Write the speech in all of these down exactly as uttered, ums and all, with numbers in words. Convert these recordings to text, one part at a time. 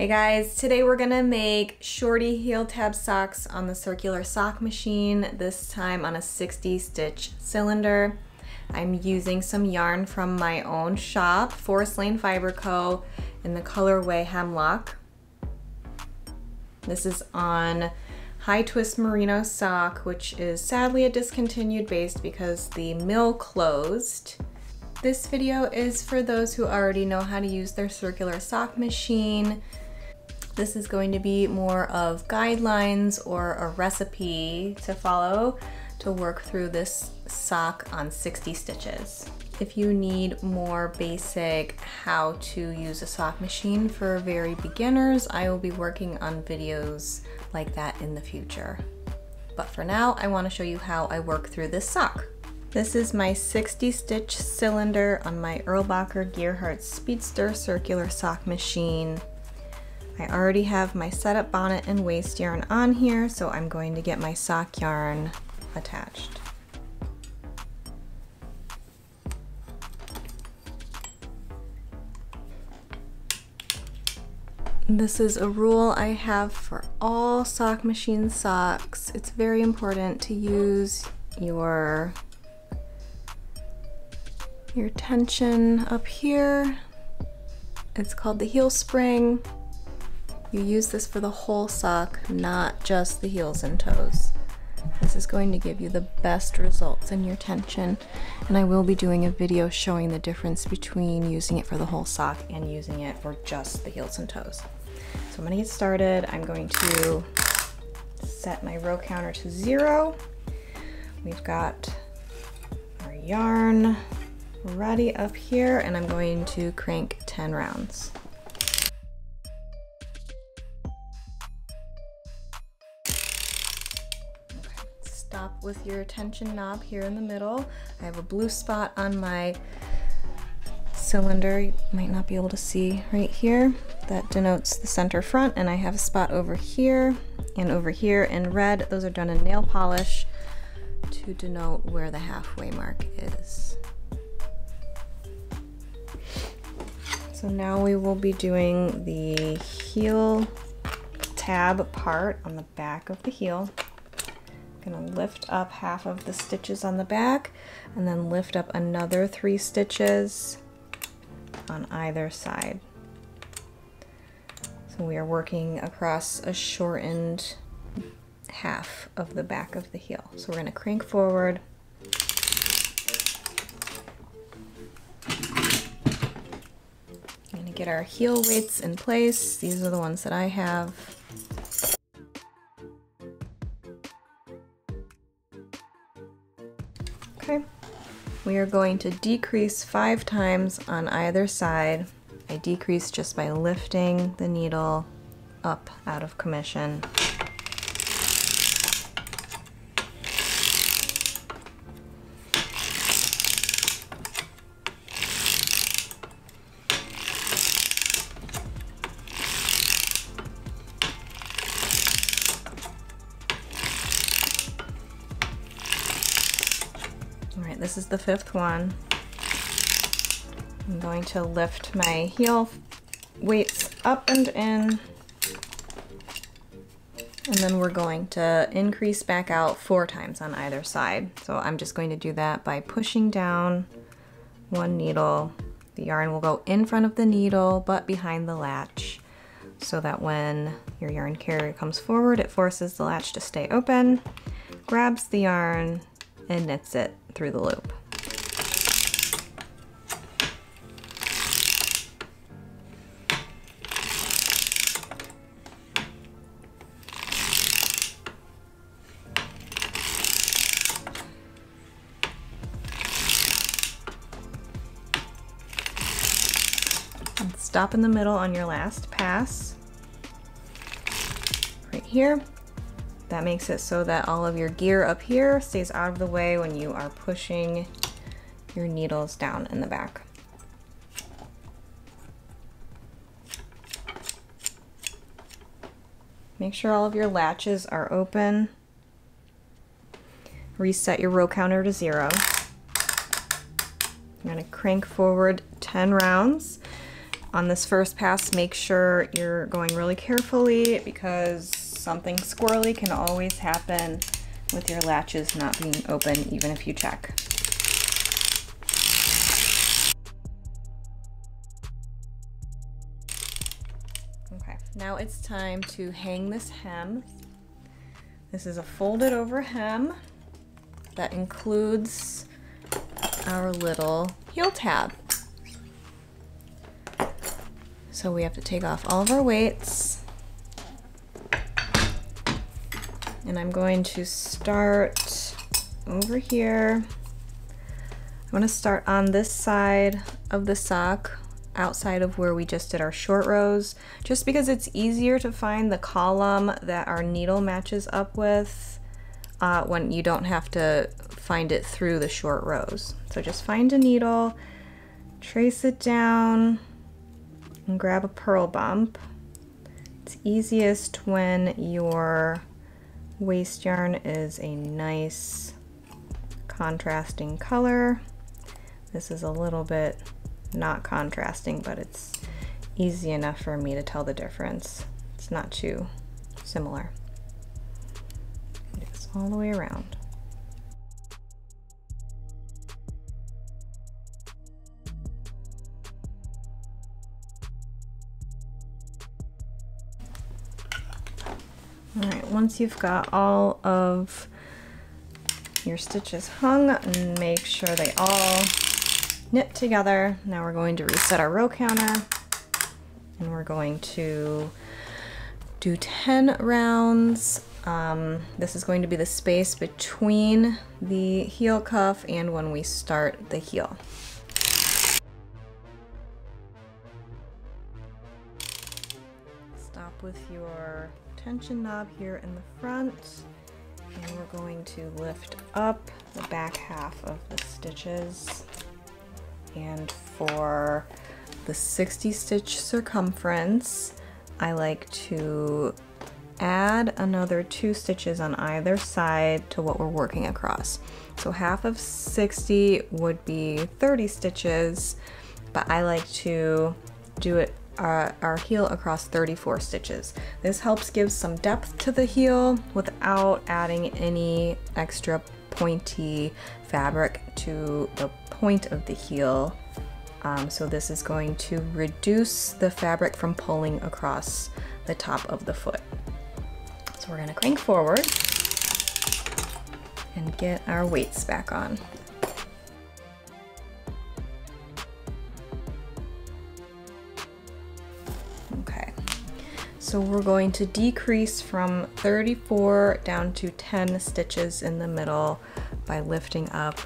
Hey guys, today we're gonna make shorty heel tab socks on the circular sock machine, this time on a sixty stitch cylinder. I'm using some yarn from my own shop, Forest Lane Fiber Co. in the colorway Hemlock. This is on high twist merino sock, which is sadly a discontinued base because the mill closed. This video is for those who already know how to use their circular sock machine. This is going to be more of guidelines or a recipe to follow to work through this sock on sixty stitches. If you need more basic how to use a sock machine for very beginners, I will be working on videos like that in the future. But for now, I want to show you how I work through this sock. This is my sixty stitch cylinder on my Erlbacher Gearheart Speedster circular sock machine. I already have my setup bonnet and waist yarn on here, so I'm going to get my sock yarn attached. This is a rule I have for all sock machine socks. It's very important to use your your tension up here. It's called the heel spring. You use this for the whole sock, not just the heels and toes. This is going to give you the best results in your tension, and I will be doing a video showing the difference between using it for the whole sock and using it for just the heels and toes. So I'm gonna get started. I'm going to set my row counter to zero. We've got our yarn ready up here, and I'm going to crank ten rounds. Okay. Stop with your tension knob here in the middle. I have a blue spot on my cylinder, you might not be able to see right here, that denotes the center front, and I have a spot over here and over here in red. Those are done in nail polish to denote where the halfway mark is. So now we will be doing the heel tab part on the back of the heel. I'm gonna lift up half of the stitches on the back and then lift up another three stitches on either side. So we are working across a shortened half of the back of the heel. So we're gonna crank forward. Get our heel weights in place. These are the ones that I have. Okay. We are going to decrease five times on either side. I decrease just by lifting the needle up out of commission. This is the fifth one. I'm going to lift my heel weights up and in, and then we're going to increase back out four times on either side. So I'm just going to do that by pushing down one needle. The yarn will go in front of the needle but behind the latch, so that when your yarn carrier comes forward, it forces the latch to stay open, grabs the yarn, and knits it through the loop. And stop in the middle on your last pass, right here. That makes it so that all of your gear up here stays out of the way when you are pushing your needles down in the back. Make sure all of your latches are open. Reset your row counter to zero. I'm gonna crank forward ten rounds. On this first pass, make sure you're going really carefully because something squirrely can always happen with your latches not being open, even if you check. Okay, now it's time to hang this hem. This is a folded over hem that includes our little heel tab. So we have to take off all of our weights. And I'm going to start over here. I'm going to start on this side of the sock, outside of where we just did our short rows, just because it's easier to find the column that our needle matches up with uh, when you don't have to find it through the short rows. So just find a needle, trace it down, and grab a purl bump. It's easiest when your waist yarn is a nice contrasting color. This is a little bit not contrasting, but it's easy enough for me to tell the difference. It's not too similar. Do this all the way around. All right, once you've got all of your stitches hung, make sure they all knit together. Now we're going to reset our row counter and we're going to do ten rounds. Um, this is going to be the space between the heel cuff and when we start the heel. Stop with your tension knob here in the front, and we're going to lift up the back half of the stitches. And for the sixty stitch circumference, I like to add another two stitches on either side to what we're working across. So half of sixty would be thirty stitches, but I like to do it Our, our heel across thirty-four stitches. This helps give some depth to the heel without adding any extra pointy fabric to the point of the heel. Um, so this is going to reduce the fabric from pulling across the top of the foot. So we're gonna crank forward and get our weights back on. So we're going to decrease from thirty-four down to ten stitches in the middle by lifting up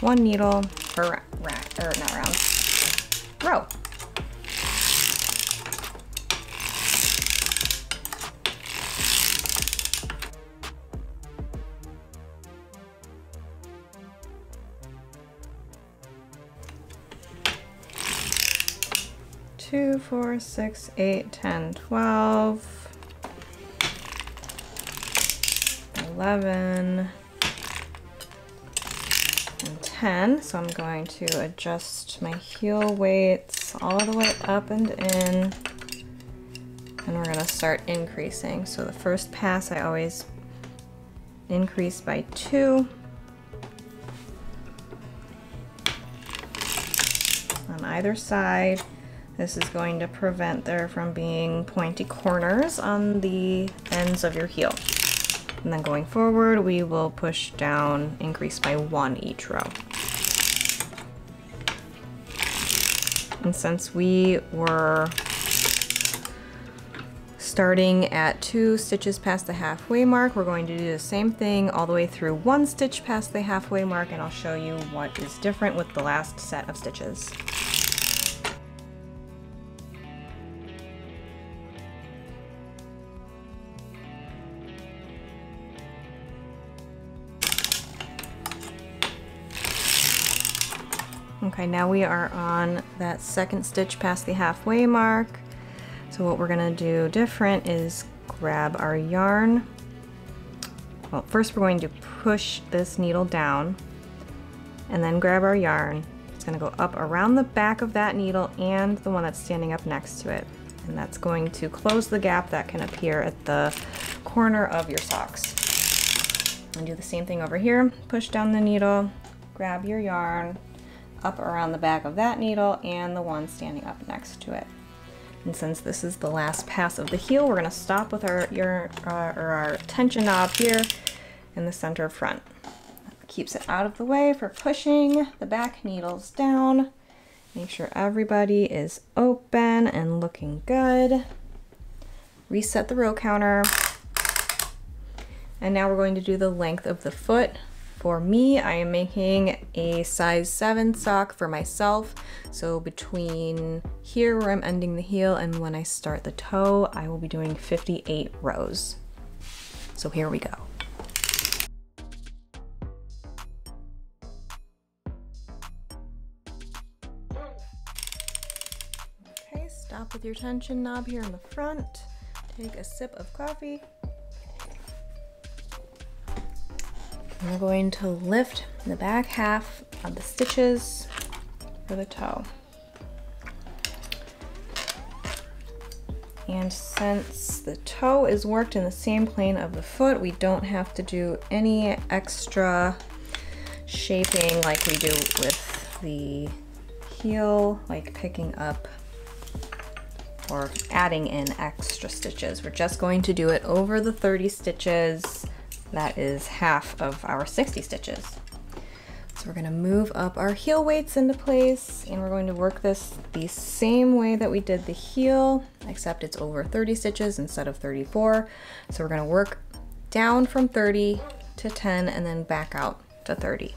one needle per round, or not round, row. four, six, eight, ten, twelve, eleven, and ten. So I'm going to adjust my heel weights all the way up and in, and we're going to start increasing. So the first pass I always increase by two on either side. This is going to prevent there from being pointy corners on the ends of your heel. And then going forward, we will push down, increase by one each row. And since we were starting at two stitches past the halfway mark, we're going to do the same thing all the way through one stitch past the halfway mark, and I'll show you what is different with the last set of stitches. Okay, now we are on that second stitch past the halfway mark. So what we're gonna do different is grab our yarn. Well, first we're going to push this needle down and then grab our yarn. It's going to go up around the back of that needle and the one that's standing up next to it. And that's going to close the gap that can appear at the corner of your socks. And do the same thing over here. Push down the needle, grab your yarn, up around the back of that needle and the one standing up next to it. And since this is the last pass of the heel, we're going to stop with our, your, uh, or our tension knob here in the center front. That keeps it out of the way for pushing the back needles down. Make sure everybody is open and looking good. Reset the row counter. And now we're going to do the length of the foot. For me, I am making a size seven sock for myself. So between here where I'm ending the heel and when I start the toe, I will be doing fifty-eight rows. So here we go. Okay, stop with your tension knob here in the front. Take a sip of coffee. We're going to lift the back half of the stitches for the toe. And since the toe is worked in the same plane of the foot, we don't have to do any extra shaping like we do with the heel, like picking up or adding in extra stitches. We're just going to do it over the thirty stitches. That is half of our sixty stitches. So we're going to move up our heel weights into place, and we're going to work this the same way that we did the heel, except it's over thirty stitches instead of thirty-four. So we're going to work down from thirty to ten and then back out to thirty.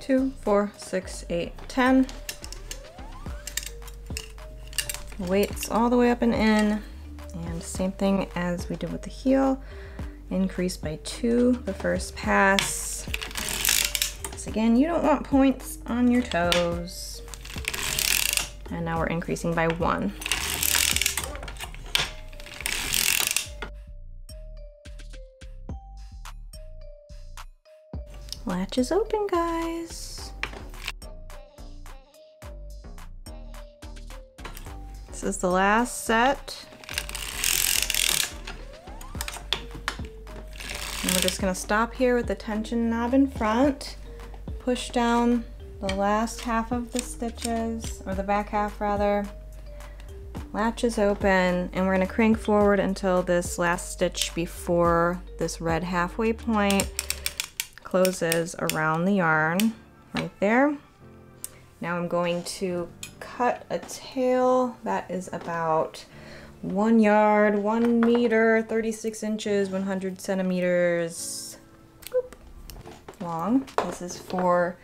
Two, four, six, eight, ten. Weights all the way up and in. And same thing as we did with the heel. Increase by two the first pass. So again, you don't want points on your toes. And now we're increasing by one. Latch is open, guys. This is the last set. And we're just gonna stop here with the tension knob in front, push down the last half of the stitches, or the back half rather. Latch is open, and we're gonna crank forward until this last stitch before this red halfway point closes around the yarn right there. Now I'm going to cut a tail that is about one yard, one meter, thirty-six inches, one hundred centimeters whoop, long. This is for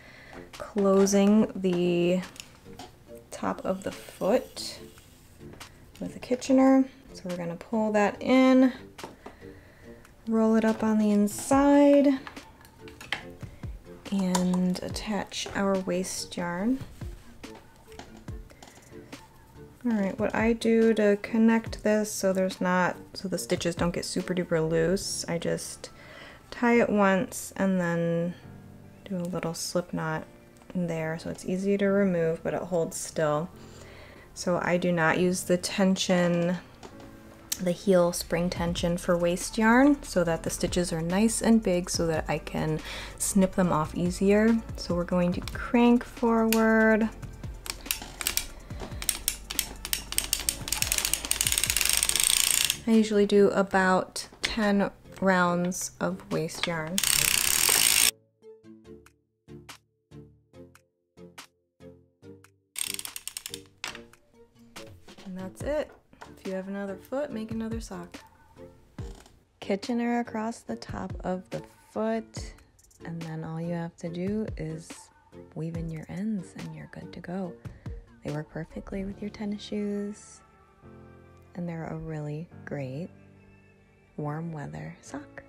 closing the top of the foot with a Kitchener. So we're going to pull that in, roll it up on the inside, and attach our waist yarn. All right, what I do to connect this so there's not, so the stitches don't get super duper loose, I just tie it once and then do a little slip knot in there so it's easy to remove, but it holds still. So I do not use the tension, the heel spring tension for waist yarn, so that the stitches are nice and big so that I can snip them off easier. So we're going to crank forward. I usually do about ten rounds of waist yarn. And that's it. If you have another foot, make another sock. Kitchener across the top of the foot, and then all you have to do is weave in your ends and you're good to go. They work perfectly with your tennis shoes, and they're a really great warm weather sock.